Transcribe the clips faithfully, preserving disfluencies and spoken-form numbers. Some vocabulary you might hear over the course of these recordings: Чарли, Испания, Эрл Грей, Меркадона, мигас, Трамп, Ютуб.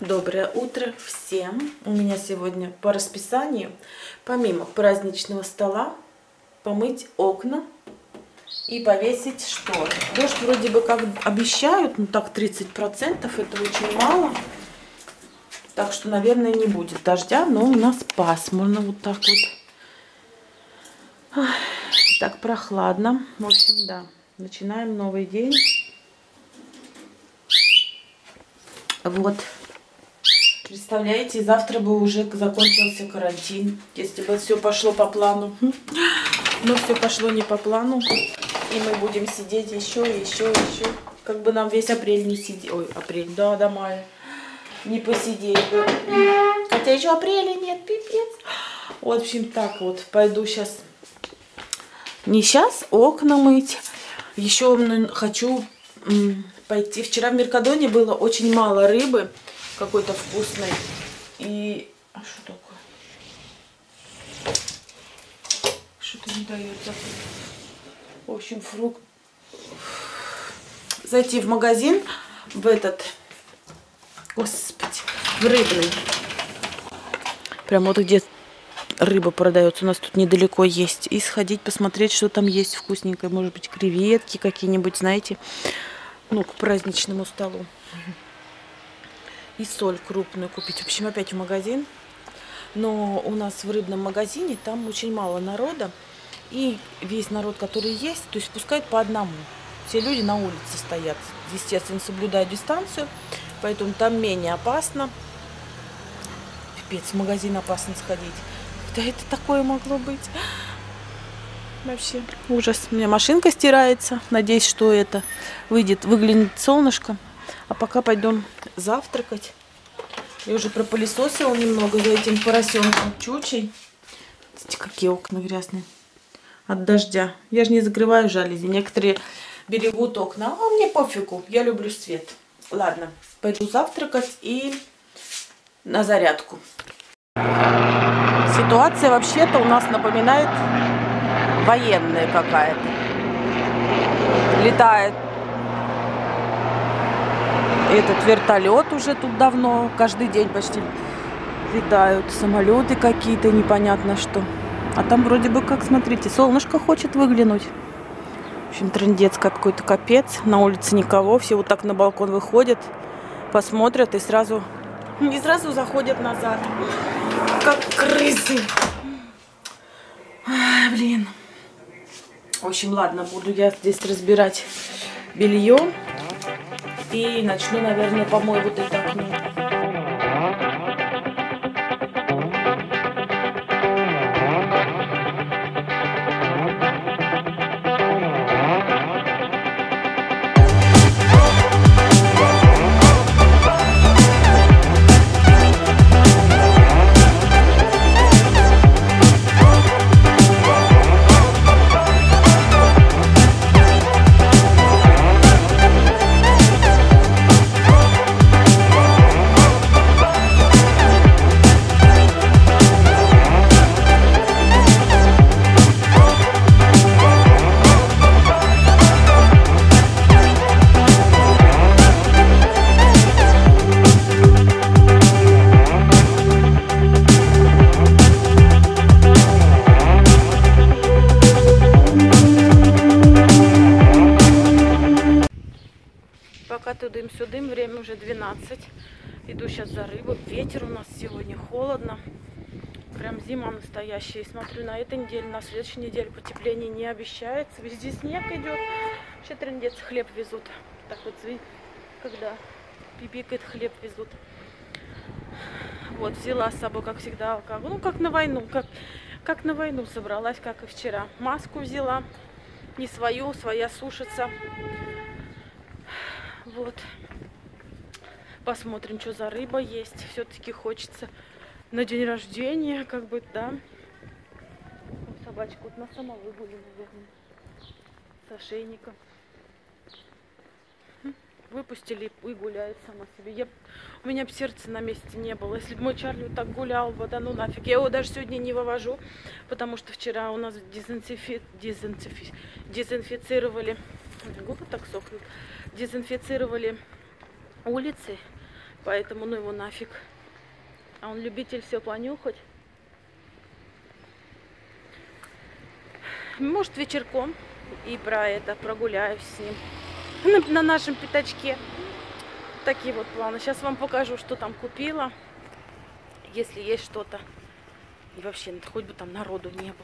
Доброе утро всем! У меня сегодня по расписанию, помимо праздничного стола, помыть окна и повесить шторы. Дождь вроде бы как обещают, но так тридцать процентов, это очень мало. Так что, наверное, не будет дождя, но у нас пасмурно вот так вот. Так прохладно. В общем, да, начинаем новый день. Вот. Представляете, завтра бы уже закончился карантин, если бы все пошло по плану. Но все пошло не по плану. И мы будем сидеть еще, еще, еще. Как бы нам весь апрель не сидеть. Ой, апрель, да, до мая. Не посидеть. Хотя еще апреля нет, пипец. В общем, так вот. Пойду сейчас. Не сейчас, окна мыть. Еще хочу... пойти. Вчера в Меркадоне было очень мало рыбы какой-то вкусной. И... А что такое? Что-то не дается. В общем, фрукт. Зайти в магазин, в этот... Господи, в рыбный. Прям вот где рыба продается. У нас тут недалеко есть. И сходить, посмотреть, что там есть вкусненькое. Может быть, креветки какие-нибудь, знаете... Ну, к праздничному столу. И соль крупную купить. В общем, опять в магазин. Но у нас в рыбном магазине там очень мало народа. И весь народ, который есть, то есть пускают по одному. Все люди на улице стоят. Естественно, соблюдая дистанцию. Поэтому там менее опасно. Пипец, в магазин опасно сходить. Да это такое могло быть? Вообще ужас. У меня машинка стирается. Надеюсь, что это выйдет, выглянет солнышко. А пока пойдем завтракать. Я уже пропылесосила немного за этим поросенком Чучей. Смотрите, какие окна грязные. От дождя. Я же не закрываю жалюзи. Некоторые берегут окна. А мне пофигу. Я люблю свет. Ладно, пойду завтракать и на зарядку. Ситуация вообще-то у нас напоминает... военная какая-то. Летает этот вертолет уже тут давно. Каждый день почти летают самолеты какие-то, непонятно что. А там вроде бы как, смотрите, солнышко хочет выглянуть. В общем, трындец какой-то, капец. На улице никого. Все вот так на балкон выходят, посмотрят и сразу... И сразу заходят назад. Как крысы. Ай, блин. В общем, ладно, буду я здесь разбирать белье и начну, наверное, помою вот это окно. Тудым-сюдым, время уже двенадцать. Иду сейчас за рыбу. Ветер у нас сегодня, холодно. Прям зима настоящая. И смотрю, на этой неделе, на следующей неделе потепление не обещается. Везде снег идет. Вообще трындец, хлеб везут. Так вот, когда пипикает, хлеб везут. Вот, взяла с собой, как всегда, алкоголь. Ну, как на войну. Как, как на войну собралась, как и вчера. Маску взяла. Не свою, своя сушится. Вот. Посмотрим, что за рыба есть. Все-таки хочется на день рождения, как бы, да. Собачку вот на сама выгули, наверное. С ошейника. Выпустили и гуляет сама себе. Я... У меня бы сердца на месте не было. Если бы мой Чарли вот так гулял, вот, да ну нафиг. Я его даже сегодня не вывожу, потому что вчера у нас дезинфи... Дезинфи... дезинфицировали... Губы так сохнут. Дезинфицировали улицы. Поэтому ну его нафиг. А он любитель все понюхать. Может, вечерком и про это прогуляюсь с ним. На, на нашем пятачке. Такие вот планы. Сейчас вам покажу, что там купила. Если есть что-то. И вообще, хоть бы там народу не было.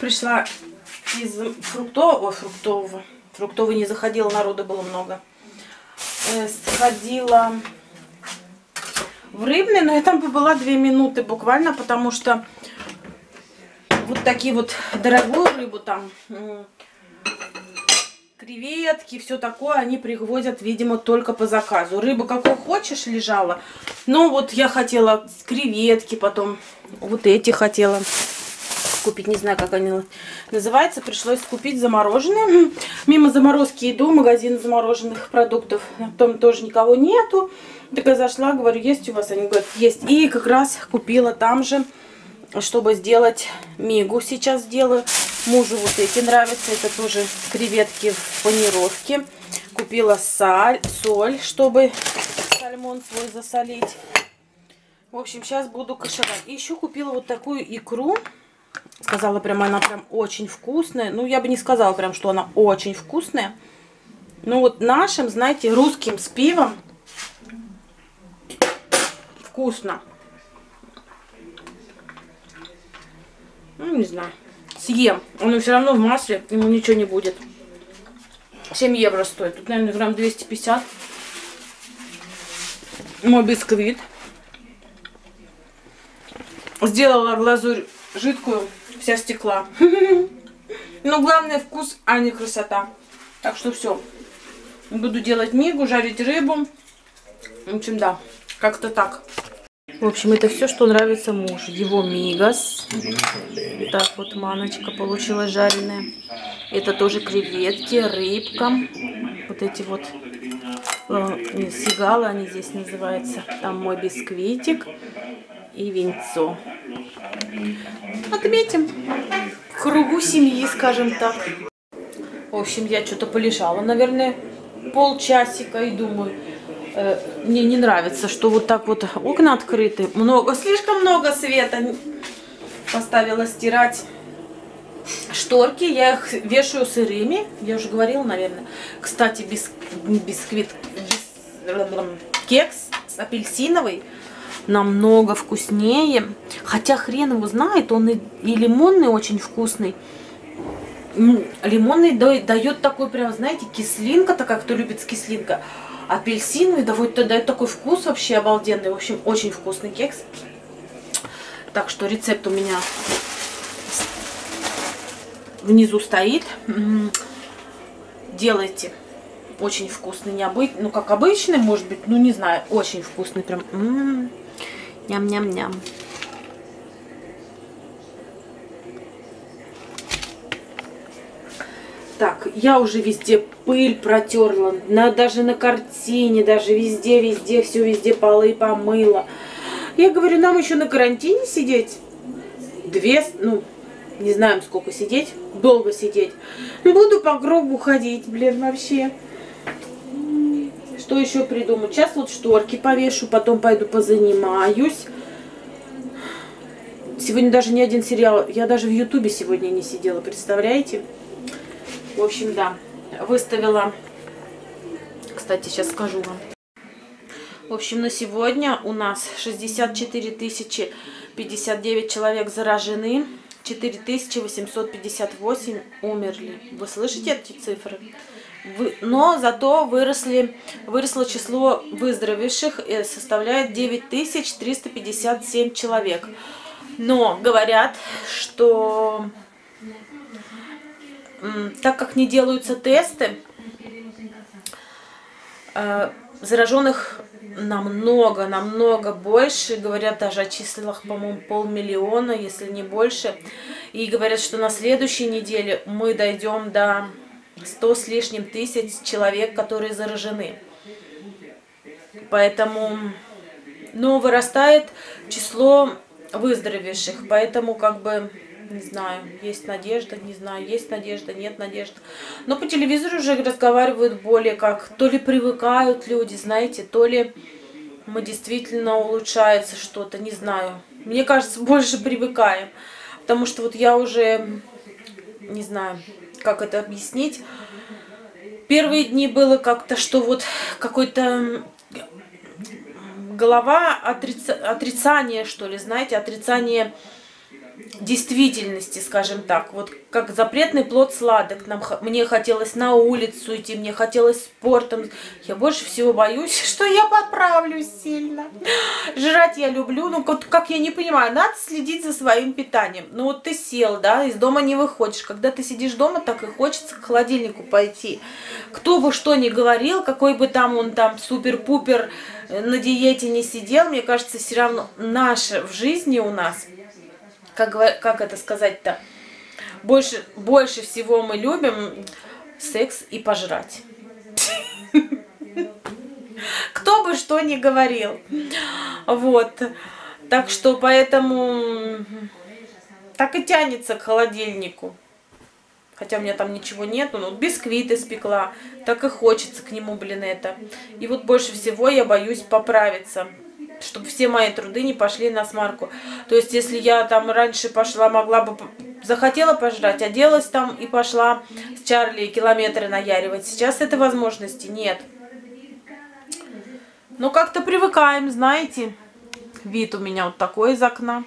Пришла из фруктового, фруктового, фруктовый не заходила, народа было много. Сходила в рыбный, но я там побыла две минуты буквально, потому что вот такие вот дорогую рыбу там, креветки, все такое, они привозят, видимо, только по заказу. Рыба, какую хочешь, лежала, но вот я хотела креветки, потом вот эти хотела купить, не знаю, как они называются, пришлось купить замороженные. Мимо заморозки иду, магазин замороженных продуктов, там тоже никого нету. Так я зашла, говорю, есть у вас? Они говорят, есть. И как раз купила там же, чтобы сделать мигу, сейчас сделаю. Мужу вот эти нравятся, это тоже креветки в панировке. Купила саль, соль, чтобы сальмон свой засолить. В общем, сейчас буду кашевать. И еще купила вот такую икру. Сказала прям, она прям очень вкусная. Ну, я бы не сказала прям, что она очень вкусная. Ну, вот нашим, знаете, русским с пивом вкусно. Ну, не знаю. Съем. Он все равно в масле, ему ничего не будет. семь евро стоит. Тут, наверное, грамм двести пятьдесят. Мой бисквит. Сделала глазурь жидкую, вся стекла. Но главное вкус, а не красота. Так что все. Буду делать мигу, жарить рыбу. В общем, да, как-то так. В общем, это все, что нравится мужу. Его мигас. Так вот, маночка получилась жареная. Это тоже креветки, рыбка. Вот эти вот сигалы, они здесь называются. Там мой бисквитик. И венцо. Отметим в кругу семьи, скажем так. В общем, я что-то полежала, наверное, полчасика и думаю, э, мне не нравится, что вот так вот окна открыты. Много, слишком много света. Поставила стирать шторки. Я их вешаю сырыми. Я уже говорила, наверное. Кстати, бис, бисквит, бис, кекс с апельсиновый намного вкуснее. Хотя хрен его знает, он и, и лимонный очень вкусный. Лимонный дает такой прям, знаете, кислинка такая, кто любит с кислинкой. Апельсиновый дает такой вкус вообще обалденный. В общем, очень вкусный кекс. Так что рецепт у меня внизу стоит. Делайте. Очень вкусный, необычный, ну как обычный, может быть, ну не знаю, очень вкусный прям. Ням-ням-ням. Так, я уже везде пыль протерла, на, даже на картине, даже везде-везде, все везде полы помыла. Я говорю, нам еще на карантине сидеть? Две, ну, не знаем сколько сидеть, долго сидеть. Буду по гробу ходить, блин, вообще. Что еще придумать? Сейчас вот шторки повешу, потом пойду позанимаюсь. Сегодня даже не один сериал. Я даже в Ютубе сегодня не сидела, представляете? В общем, да. Выставила. Кстати, сейчас скажу вам. В общем, на сегодня у нас шестьдесят четыре тысячи пятьдесят девять человек заражены, четыре тысячи восемьсот пятьдесят восемь умерли. Вы слышите эти цифры? Но зато выросли, выросло число выздоровевших и составляет девять тысяч триста пятьдесят семь человек. Но говорят, что так как не делаются тесты, зараженных намного, намного больше. Говорят даже о числах, по-моему, полмиллиона, если не больше. И говорят, что на следующей неделе мы дойдем до ста с лишним тысяч человек, которые заражены. Поэтому, ну, вырастает число выздоровевших. Поэтому, как бы, не знаю, есть надежда, не знаю, есть надежда, нет надежды. Но по телевизору уже разговаривают более как, то ли привыкают люди, знаете, то ли мы действительно улучшается что-то, не знаю. Мне кажется, больше привыкаем. Потому что вот я уже, не знаю, как это объяснить. Первые дни было как-то, что вот какой-то... голова отрица... отрицание, что ли, знаете, отрицание действительности, скажем так. Вот как запретный плод сладок. Нам, мне хотелось на улицу идти, мне хотелось спортом. Я больше всего боюсь, что я поправлюсь сильно. Жрать я люблю, но вот как я не понимаю, надо следить за своим питанием. Ну вот ты сел, да, из дома не выходишь. Когда ты сидишь дома, так и хочется к холодильнику пойти. Кто бы что ни говорил, какой бы там он там супер-пупер на диете не сидел, мне кажется, все равно наше в жизни у нас... Как, как это сказать-то? Больше, больше всего мы любим секс и пожрать. Кто бы что ни говорил. Вот. Так что поэтому так и тянется к холодильнику. Хотя у меня там ничего нету, но бисквиты спекла. Так и хочется к нему, блин, это. И вот больше всего я боюсь поправиться, чтобы все мои труды не пошли на смарку. То есть, если я там раньше пошла, могла бы, захотела пожрать, оделась там и пошла с Чарли километры наяривать. Сейчас этой возможности нет. Но как-то привыкаем, знаете. Вид у меня вот такой из окна.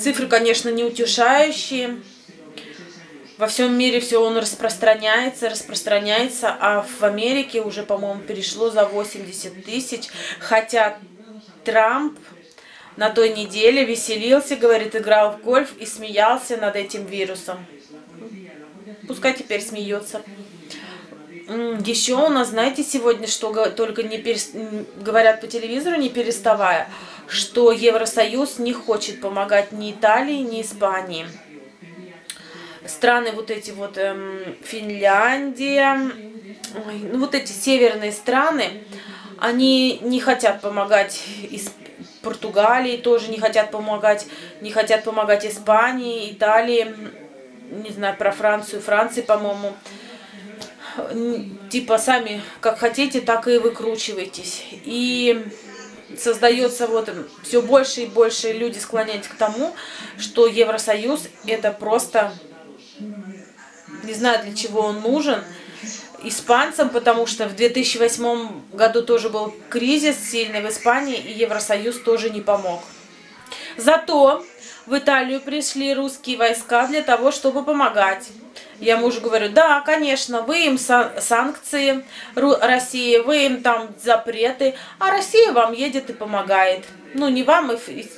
Цифры, конечно, не утешающие. Во всем мире все он распространяется, распространяется, а в Америке уже, по-моему, перешло за восемьдесят тысяч. Хотя Трамп на той неделе веселился, говорит, играл в гольф и смеялся над этим вирусом. Пускай теперь смеется. Еще у нас, знаете, сегодня, что только не перес... говорят по телевизору, не переставая, что Евросоюз не хочет помогать ни Италии, ни Испании. Страны вот эти вот, эм, Финляндия, ой, ну вот эти северные страны, они не хотят помогать из Португалии, тоже не хотят помогать, не хотят помогать Испании, Италии, не знаю, про Францию, Франции, по-моему. Типа сами как хотите, так и выкручивайтесь. И... создается вот все больше и больше, люди склоняются к тому, что Евросоюз это просто, не знаю, для чего он нужен испанцам, потому что в две тысячи восьмом году тоже был кризис сильный в Испании, и Евросоюз тоже не помог. Зато в Италию пришли русские войска для того, чтобы помогать. Я мужу говорю, да, конечно, вы им санкции России, вы им там запреты, а Россия вам едет и помогает. Ну, не вам,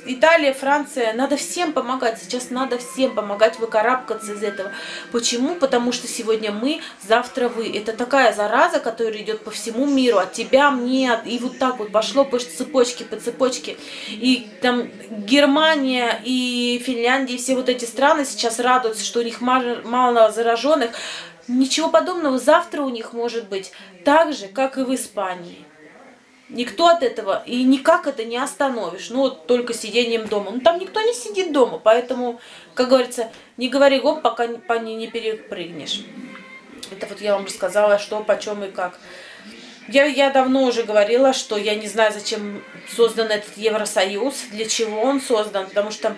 Италия, Франция, надо всем помогать, сейчас надо всем помогать выкарабкаться из этого. Почему? Потому что сегодня мы, завтра вы. Это такая зараза, которая идет по всему миру, от тебя, мне, и вот так вот пошло по цепочке, по цепочке. И там Германия и Финляндия, и все вот эти страны сейчас радуются, что у них мало зараженных. Ничего подобного завтра у них может быть, так же, как и в Испании. Никто от этого, и никак это не остановишь. Ну, вот только сидением дома. Ну, там никто не сидит дома, поэтому, как говорится, не говори гоп, пока по ней не перепрыгнешь. Это вот я вам рассказала, что, почем и как. Я, я давно уже говорила, что я не знаю, зачем создан этот Евросоюз, для чего он создан, потому что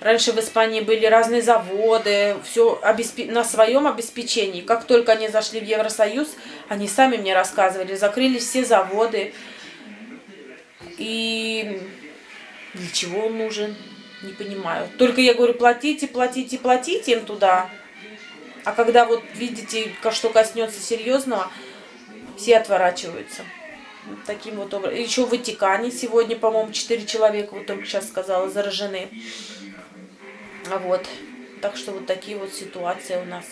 раньше в Испании были разные заводы, все обесп... на своем обеспечении. Как только они зашли в Евросоюз, они сами мне рассказывали, закрыли все заводы. И Для чего он нужен? Не понимаю. Только я говорю, платите, платите, платите им туда. А когда вот видите, что коснется серьезного, все отворачиваются. Вот таким вот образом. Еще в Ватикане сегодня, по-моему, четыре человека, вот только сейчас сказала, заражены. Вот. Так что вот такие вот ситуации у нас.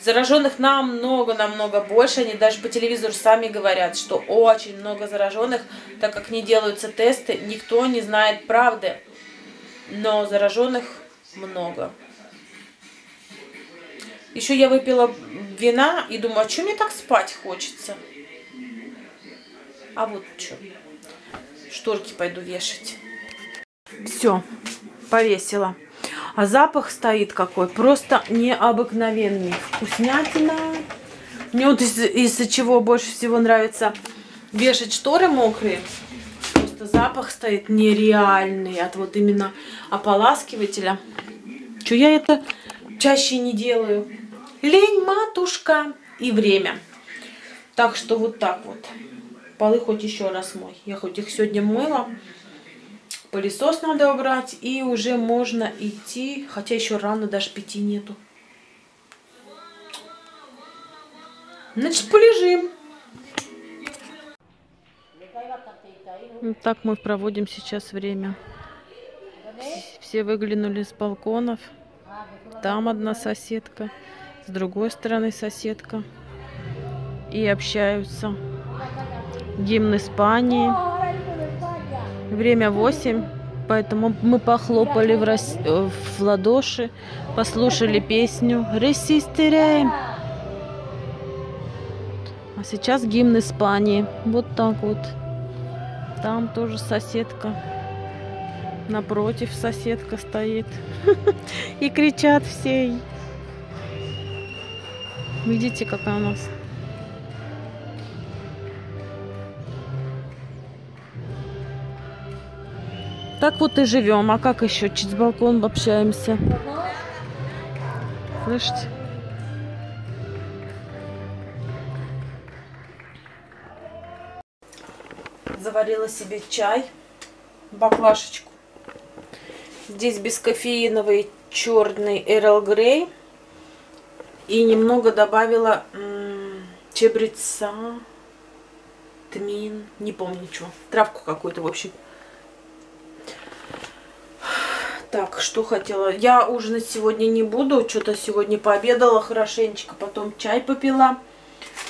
Зараженных намного-намного больше. Они даже по телевизору сами говорят, что очень много зараженных, так как не делаются тесты, никто не знает правды. Но зараженных много. Еще я выпила вина и думаю, а что мне так спать хочется? А вот что. Шторки пойду вешать. Все, повесила. А запах стоит какой. Просто необыкновенный. Вкуснятина. Мне вот из-за из чего больше всего нравится вешать шторы мокрые. Просто запах стоит нереальный. От вот именно ополаскивателя. Че я это чаще не делаю? Лень, матушка и время. Так что вот так вот. Полы хоть еще раз мой. Я хоть их сегодня мыла. Пылесос надо убрать, и уже можно идти, хотя еще рано, даже пяти нету. Значит, полежим. Вот так мы проводим сейчас время. Все выглянули с балконов. Там одна соседка, с другой стороны соседка. И общаются. Гимн Испании. Время восемь, поэтому мы похлопали в, рас... в ладоши, послушали песню «Ресистеряем». А сейчас гимн Испании. Вот так вот. Там тоже соседка. Напротив соседка стоит. И кричат все. Видите, какая у нас... Так вот и живем. А как еще? Через балкон общаемся. Слышите? Заварила себе чай. Баклашечку. Здесь бескофеиновый черный Эрл Грей. И немного добавила м-м, чабреца, тмин, не помню что. Травку какую-то, в общем. Так, что хотела. Я ужинать сегодня не буду. Что-то сегодня пообедала хорошенечко. Потом чай попила.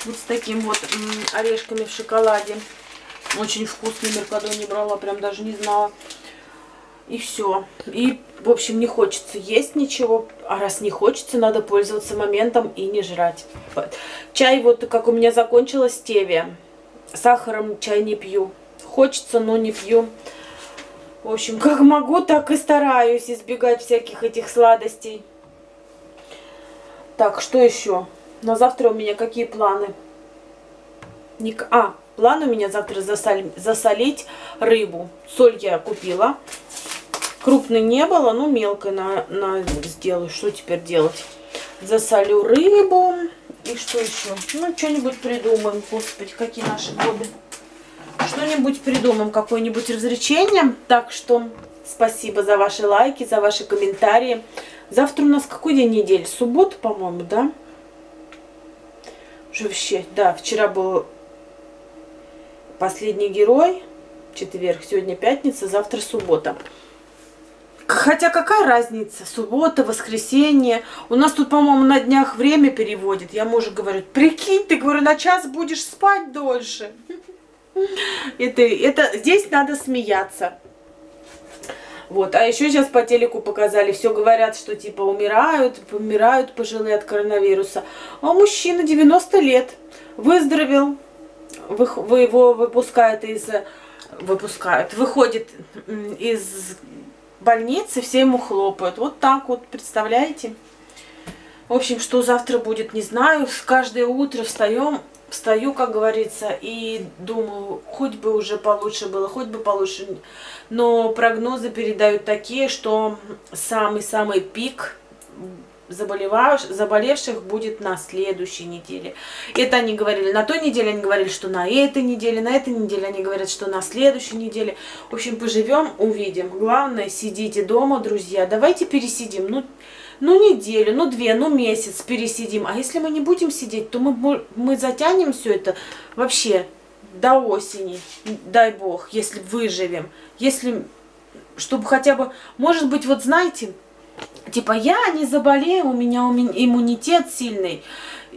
Вот с таким вот орешками в шоколаде. Очень вкусный. Меркадо не брала. Прям даже не знала. И все. И, в общем, не хочется есть ничего. А раз не хочется, надо пользоваться моментом и не жрать. Чай вот, как у меня закончилась стевия. Сахаром чай не пью. Хочется, но не пью. В общем, как могу, так и стараюсь избегать всяких этих сладостей. Так, что еще? На завтра у меня какие планы? Ник... А, план у меня завтра засоль... засолить рыбу. Соль я купила. Крупной не было, но мелкой на... На... сделаю. Что теперь делать? Засолю рыбу. И что еще? Ну, что-нибудь придумаем. Господи, какие наши годы. Что-нибудь придумаем, какое-нибудь развлечение. Так что спасибо за ваши лайки, за ваши комментарии. Завтра у нас какой день недели? Суббота, по-моему, да? Уже вообще, да, вчера был последний герой. Четверг, сегодня пятница, завтра суббота. Хотя какая разница? Суббота, воскресенье. У нас тут, по-моему, на днях время переводит. Я мужу говорю, прикинь, ты, говорю, на час будешь спать дольше. Это, это, здесь надо смеяться. Вот. А еще сейчас по телеку показали. Все говорят, что типа умирают, умирают пожилые от коронавируса. А мужчина девяносто лет выздоровел. Вы, вы его выпускают из... Выпускают. Выходит из больницы, все ему хлопают. Вот так вот, представляете? В общем, что завтра будет, не знаю. Каждое утро встаем... Встаю, как говорится, и думаю, хоть бы уже получше было, хоть бы получше. Но прогнозы передают такие, что самый-самый пик заболевших будет на следующей неделе. Это они говорили. На той неделе они говорили, что на этой неделе, на этой неделе они говорят, что на следующей неделе. В общем, поживем, увидим. Главное, сидите дома, друзья. Давайте пересидим. Ну, ну неделю, ну две, ну месяц пересидим. А если мы не будем сидеть, то мы, мы затянем все это вообще до осени. Дай бог, если выживем. Если... Чтобы хотя бы, может быть, вот знаете, типа я не заболею, у меня иммунитет сильный,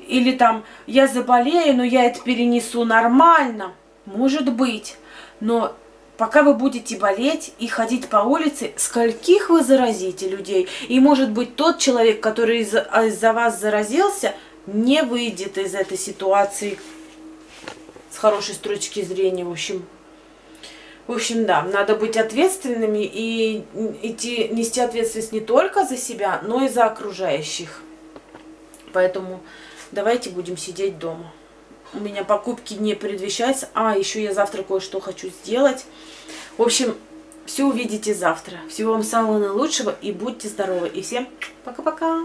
или там я заболею, но я это перенесу нормально, может быть, но пока вы будете болеть и ходить по улице, скольких вы заразите людей, и может быть тот человек, который из-за вас заразился, не выйдет из этой ситуации с хорошей точки зрения, в общем. В общем, да, надо быть ответственными и идти, нести ответственность не только за себя, но и за окружающих. Поэтому давайте будем сидеть дома. У меня покупки не предвещаются. А, еще я завтра кое-что хочу сделать. В общем, все увидите завтра. Всего вам самого наилучшего и будьте здоровы. И всем пока-пока!